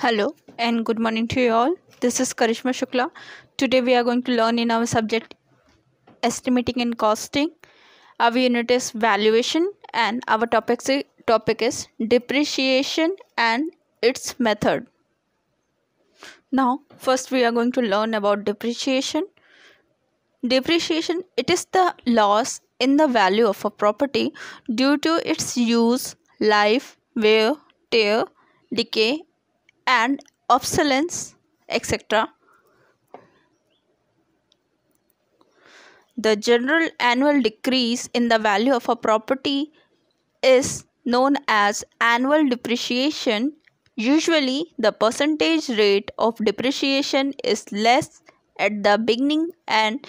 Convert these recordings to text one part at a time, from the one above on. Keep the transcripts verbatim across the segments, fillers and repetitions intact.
Hello and good morning to you all. This is Karishma Shukla. Today we are going to learn in our subject estimating and costing. Our unit is valuation and our topic topic is depreciation and its method. Now first we are going to learn about depreciation. Depreciation, it is the loss in the value of a property due to its use, life, wear, tear, decay and obsolescence, et cetera. The general annual decrease in the value of a property is known as annual depreciation. Usually, the percentage rate of depreciation is less at the beginning and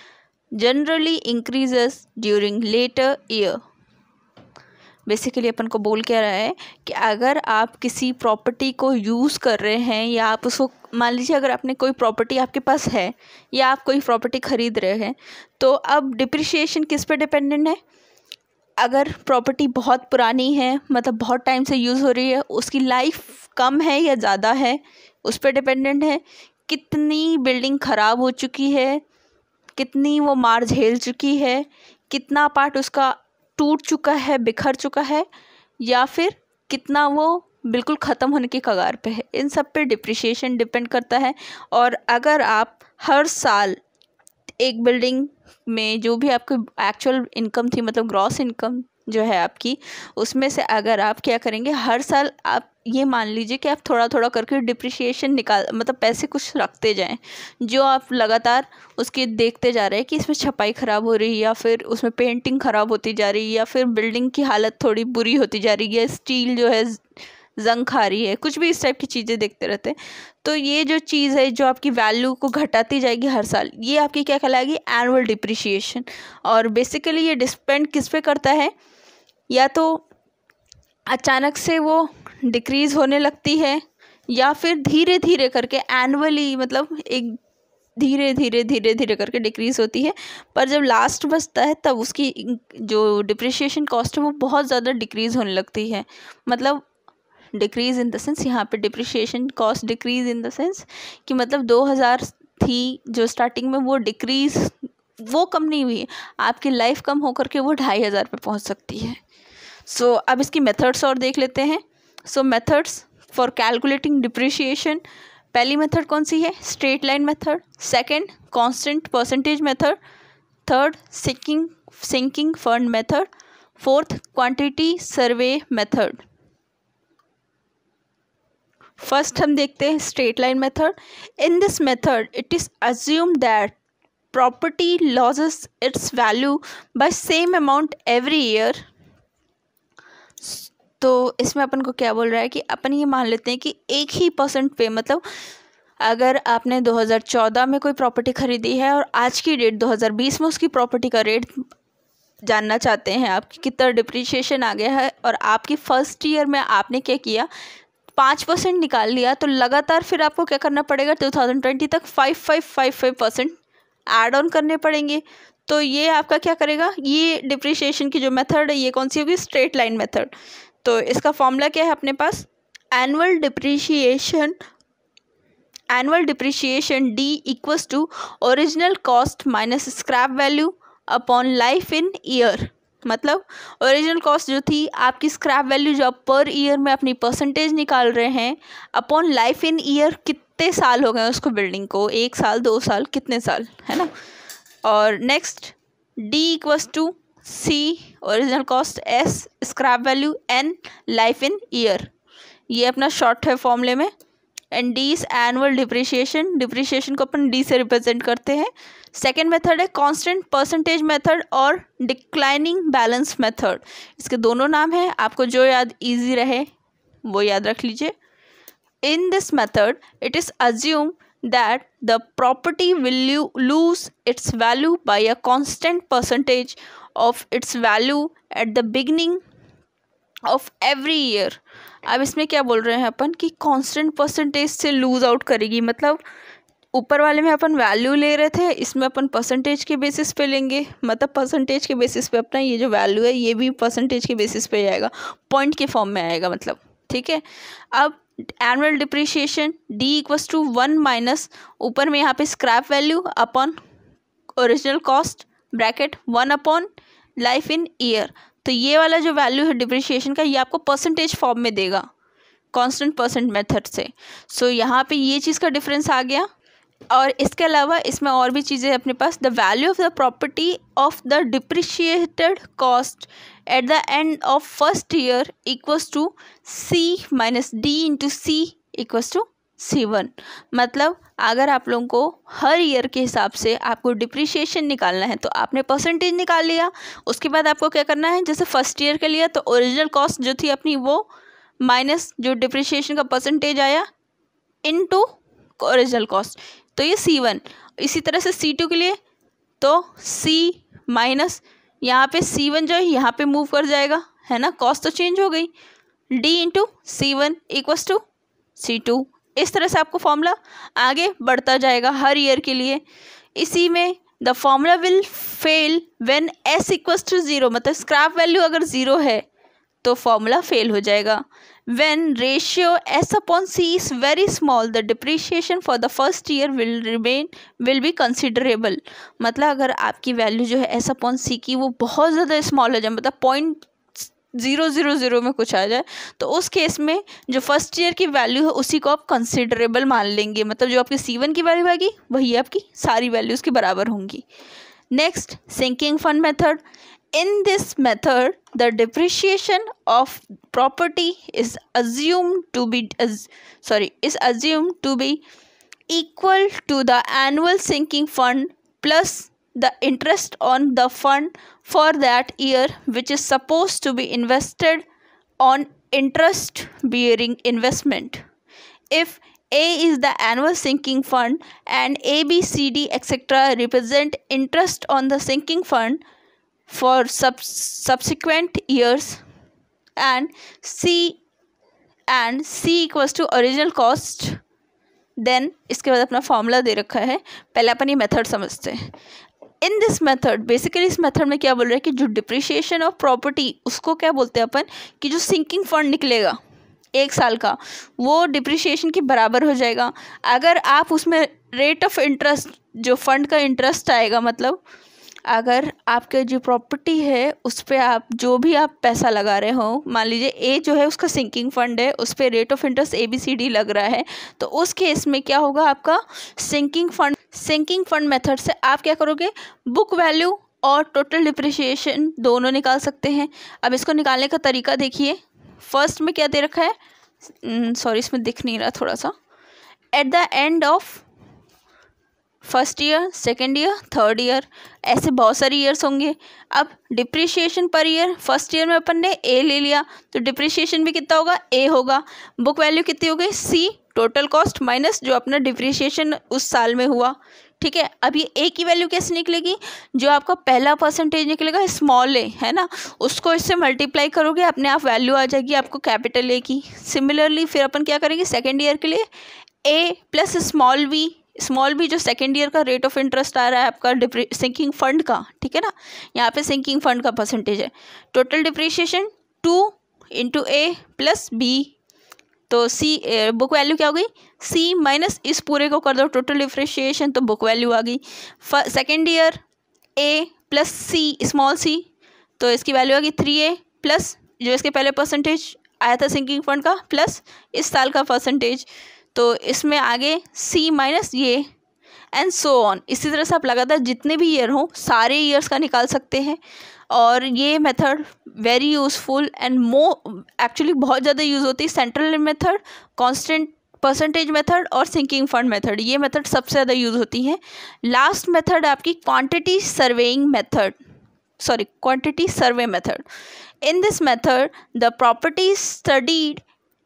generally increases during later year. Basically अपन को बोल क्या रहा है कि अगर आप किसी प्रॉपर्टी को यूज़ कर रहे हैं या आप उसको मान लीजिए अगर आपने कोई प्रॉपर्टी आपके पास है या आप कोई प्रॉपर्टी ख़रीद रहे हैं तो अब डिप्रिसिएशन किस पे डिपेंडेंट है. अगर प्रॉपर्टी बहुत पुरानी है मतलब बहुत टाइम से यूज़ हो रही है, उसकी लाइफ कम है या ज़्यादा है उस पर डिपेंडेंट है. कितनी बिल्डिंग ख़राब हो चुकी है, कितनी वो मार झेल चुकी है, कितना पार्ट उसका टूट चुका है, बिखर चुका है या फिर कितना वो बिल्कुल ख़त्म होने की कगार पे है. इन सब पे डिप्रिसिएशन डिपेंड करता है. और अगर आप हर साल एक बिल्डिंग में जो भी आपकी एक्चुअल इनकम थी मतलब ग्रॉस इनकम जो है आपकी उसमें से अगर आप क्या करेंगे हर साल आप ये मान लीजिए कि आप थोड़ा थोड़ा करके डिप्रिसिएशन निकाल मतलब पैसे कुछ रखते जाएं जो आप लगातार उसकी देखते जा रहे हैं कि इसमें छपाई ख़राब हो रही है या फिर उसमें पेंटिंग ख़राब होती जा रही है या फिर बिल्डिंग की हालत थोड़ी बुरी होती जा रही है, स्टील जो है जंग खा रही है, कुछ भी इस टाइप की चीज़ें देखते रहते हैं. तो ये जो चीज़ है जो आपकी वैल्यू को घटाती जाएगी हर साल ये आपकी क्या कहलाएगी एनुअल डिप्रिसिएशन. और बेसिकली ये डिपेंड किस पे करता है, या तो अचानक से वो डिक्रीज़ होने लगती है या फिर धीरे धीरे करके एनुअली मतलब एक धीरे धीरे धीरे धीरे करके डिक्रीज़ होती है. पर जब लास्ट बचता है तब उसकी जो डिप्रिसिएशन कॉस्ट है वो बहुत ज़्यादा डिक्रीज़ होने लगती है. मतलब डिक्रीज़ इन द सेंस यहाँ पे depreciation cost decrease in the sense कि मतलब दो हज़ार थी जो स्टार्टिंग में वो डिक्रीज़ वो कम नहीं हुई, आपकी लाइफ कम होकर के वो ढाई हज़ार पर पहुँच सकती है. सो so, अब इसकी मेथड्स और देख लेते हैं. So methods for calculating depreciation, पहली मेथड कौन सी है straight line method, second constant percentage method, third sinking sinking fund method, fourth quantity survey method. First हम देखते हैं straight line method. In this method it is assumed that property loses its value by same amount every year. तो इसमें अपन को क्या बोल रहा है कि अपन ये मान लेते हैं कि एक ही परसेंट पे मतलब अगर आपने दो हज़ार चौदह में कोई प्रॉपर्टी खरीदी है और आज की डेट दो हज़ार बीस में उसकी प्रॉपर्टी का रेट जानना चाहते हैं आपकी कितना डिप्रिसिएशन आ गया है और आपकी फर्स्ट ईयर में आपने क्या किया पाँच परसेंट निकाल लिया तो लगातार फिर आपको क्या करना पड़ेगा दो हज़ार बीस तक five five five five percent add on करने पड़ेंगे. तो ये आपका क्या करेगा ये डिप्रिसिएशन की जो मेथड है ये कौन सी होगी स्ट्रेट लाइन मेथड. तो इसका फॉर्मूला क्या है अपने पास annual depreciation annual depreciation D equals to original cost minus scrap value upon life in year. मतलब ओरिजिनल कॉस्ट जो थी आपकी स्क्रैप वैल्यू जो आप पर ईयर में अपनी परसेंटेज निकाल रहे हैं अपॉन लाइफ इन ईयर कितने साल हो गए उसको बिल्डिंग को, एक साल दो साल कितने साल है ना. और next D equals to C original cost S scrap value N life in year. ये अपना शॉर्ट है फॉर्मूले में. And D is annual depreciation, depreciation को अपन डी से रिप्रेजेंट करते हैं. सेकेंड मेथड है कांस्टेंट परसेंटेज मेथड और डिक्लाइनिंग बैलेंस मेथड. इसके दोनों नाम हैं, आपको जो याद इजी रहे वो याद रख लीजिए. In this method it is assume that the property will lose its value by a constant percentage of its value at the beginning of every year. अब इसमें क्या बोल रहे हैं अपन कि constant percentage से lose out करेगी. मतलब ऊपर वाले में अपन value ले रहे थे, इसमें अपन percentage के basis पे लेंगे. मतलब percentage के basis पे अपना ये जो value है ये भी percentage के basis पे आएगा, point के form में आएगा मतलब, ठीक है. अब annual depreciation, D equals to one minus ऊपर में यहाँ पे scrap value upon original cost bracket one upon life in year. तो ये वाला जो value है depreciation का, ये आपको percentage form में देगा constant percent method से. So यहाँ पे ये चीज़ का difference आ गया. और इसके अलावा इसमें और भी चीज़ें अपने पास, the value of the property of the depreciated cost at the end of first year equals to C minus D into C equals to C one. मतलब अगर आप लोगों को हर ईयर के हिसाब से आपको डिप्रिसिएशन निकालना है तो आपने परसेंटेज निकाल लिया, उसके बाद आपको क्या करना है, जैसे फर्स्ट ईयर के लिए तो ओरिजिनल कॉस्ट जो थी अपनी वो माइनस जो डिप्रिसिएशन का परसेंटेज आया इनटू ओरिजिनल कॉस्ट, तो ये C वन. इसी तरह से C टू के लिए तो C माइनस यहाँ पे C वन जो है यहाँ पे मूव कर जाएगा, है ना, कॉस्ट तो चेंज हो गई, D into C one equals to C two. इस तरह से आपको फॉर्मूला आगे बढ़ता जाएगा हर ईयर के लिए. इसी में the formula will fail when S equals to zero, मतलब स्क्रैप वैल्यू अगर ज़ीरो है तो फॉर्मूला फेल हो जाएगा. When ratio S upon C is very small the depreciation for the first year will remain will be considerable. मतलब अगर आपकी value जो है S अपॉन सी की वो बहुत ज़्यादा स्मॉल हो जाए, मतलब पॉइंट ज़ीरो ज़ीरो ज़ीरो में कुछ आ जाए, तो उस केस में जो फर्स्ट ईयर की वैल्यू है उसी को आप कंसिडरेबल मान लेंगे. मतलब जो आपकी सी वन की वैल्यू आएगी वही आपकी सारी वैल्यूज़ के बराबर होंगी. Next, sinking fund method. In this method, the depreciation of property is assumed to be as, sorry is assumed to be equal to the annual sinking fund plus the interest on the fund for that year, which is supposed to be invested on interest bearing investment. If A is the annual sinking fund and A, B, C, D, et cetera represent interest on the sinking fund for sub subsequent years, and C and C equals to original cost, then इसके बाद अपना formula दे रखा है. पहले अपन ये method समझते हैं. In this method, basically इस method में क्या बोल रहे हैं कि जो depreciation of property उसको क्या बोलते हैं अपन, कि जो sinking fund निकलेगा एक साल का वो depreciation के बराबर हो जाएगा अगर आप उसमें rate of interest, जो fund का interest आएगा, मतलब अगर आपके जो प्रॉपर्टी है उस पे आप जो भी आप पैसा लगा रहे हो, मान लीजिए ए जो है उसका सिंकिंग फंड है, उस पे rate of interest A B C D लग रहा है, तो उस केस में क्या होगा आपका sinking fund. Sinking fund method से आप क्या करोगे, बुक वैल्यू और टोटल डिप्रिसिएशन दोनों निकाल सकते हैं. अब इसको निकालने का तरीका देखिए. फर्स्ट में क्या दे रखा है, सॉरी इसमें दिख नहीं रहा थोड़ा सा, at the end of first year, second year, third year, ऐसे बहुत सारे ईयर्स होंगे. अब depreciation per year, first year में अपन ने ए ले लिया तो डिप्रिसिएशन भी कितना होगा, ए होगा. बुक वैल्यू कितनी हो गई, सी, टोटल कॉस्ट माइनस जो अपना डिप्रिसिएशन उस साल में हुआ. ठीक है, अब ये ए की वैल्यू कैसे निकलेगी, जो आपका पहला परसेंटेज निकलेगा स्मॉल ए, है ना, उसको इससे मल्टीप्लाई करोगे अपने आप वैल्यू आ जाएगी आपको कैपिटल ए की. सिमिलरली फिर अपन क्या करेंगे सेकेंड ईयर के लिए, A plus small V, small भी जो सेकेंड ईयर का रेट ऑफ इंटरेस्ट आ रहा है आपका सिंकिंग फंड का, ठीक है ना, यहाँ पे सिंकिंग फंड का परसेंटेज है. Total depreciation two into A plus B, तो सी, बुक वैल्यू क्या हो गई, सी माइनस इस पूरे को कर दो टोटल डिप्रिसिएशन, तो बुक वैल्यू आ गई. Second year A plus C, small C, तो इसकी वैल्यू आ गई थ्री ए प्लस जो इसके पहले परसेंटेज आया था सिंकिंग फंड का प्लस इस साल का परसेंटेज, तो इसमें आगे C माइनस ये एंड सो ऑन. इसी तरह से आप लगातार जितने भी ईयर हों सारे ईयर्स का निकाल सकते हैं. और ये method very useful and more, actually बहुत ज़्यादा यूज़ होती है. Central method, constant percentage method और सिंकिंग फंड मेथड, ये मेथड सबसे ज़्यादा यूज़ होती है. लास्ट मेथड आपकी quantity surveying method, sorry quantity survey method. In this method the properties studied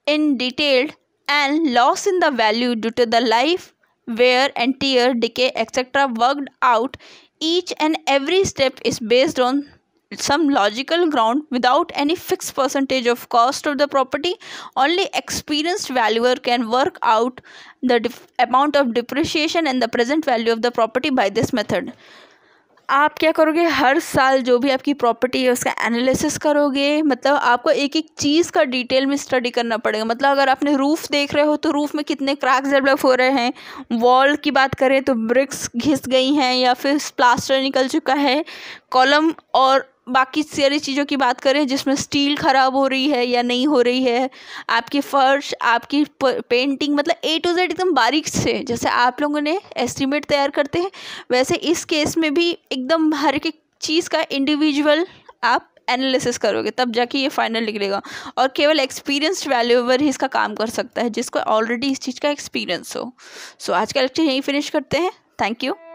in detailed and loss in the value due to the life, wear and tear, decay et cetera worked out. Each and every step is based on some logical ground without any fixed percentage of cost of the property. Only experienced valuer can work out the amount of depreciation and the present value of the property by this method. आप क्या करोगे, हर साल जो भी आपकी property है उसका analysis करोगे। मतलब आपको एक एक चीज़ का डिटेल में स्टडी करना पड़ेगा। मतलब अगर आपने रूफ़ देख रहे हो तो रूफ़ में कितने क्रैक्स डेवलप हो रहे हैं, वॉल की बात करें तो ब्रिक्स घिस गई हैं या फिर प्लास्टर निकल चुका है, कॉलम और बाकी सारी चीज़ों की बात करें जिसमें स्टील ख़राब हो रही है या नहीं हो रही है, आपकी फ़र्श, आपकी पेंटिंग, मतलब ए टू जेड एकदम बारीक से। जैसे आप लोगों ने एस्टिमेट तैयार करते हैं वैसे इस केस में भी एकदम हर एक चीज़ का इंडिविजुअल आप एनालिसिस करोगे, तब जाके ये फाइनल निकलेगा। और केवल एक्सपीरियंस्ड वैल्यूएबल ही इसका काम कर सकता है, जिसको ऑलरेडी इस चीज़ का एक्सपीरियंस हो। सो so, आज का लेक्चर यहीं फिनिश करते हैं। Thank you.